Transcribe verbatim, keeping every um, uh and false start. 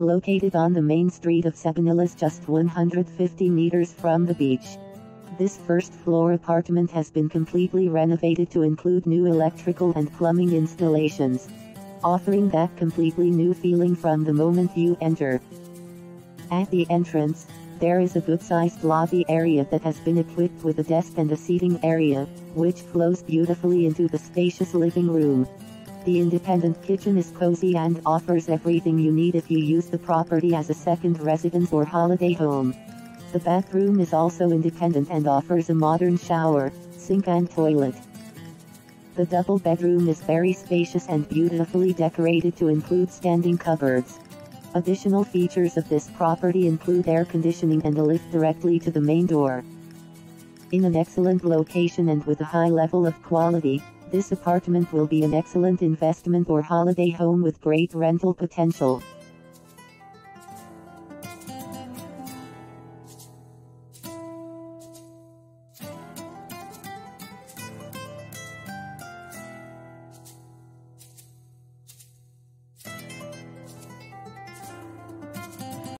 located on the main street of Sabinillas, just one hundred fifty meters from the beach. This first-floor apartment has been completely renovated to include new electrical and plumbing installations, offering that completely new feeling from the moment you enter. At the entrance, there is a good-sized lobby area that has been equipped with a desk and a seating area, which flows beautifully into the spacious living room. The independent kitchen is cozy and offers everything you need if you use the property as a second residence or holiday home. The bathroom is also independent and offers a modern shower, sink and toilet. The double bedroom is very spacious and beautifully decorated to include standing cupboards. Additional features of this property include air conditioning and a lift directly to the main door. In an excellent location and with a high level of quality, this apartment will be an excellent investment or holiday home with great rental potential.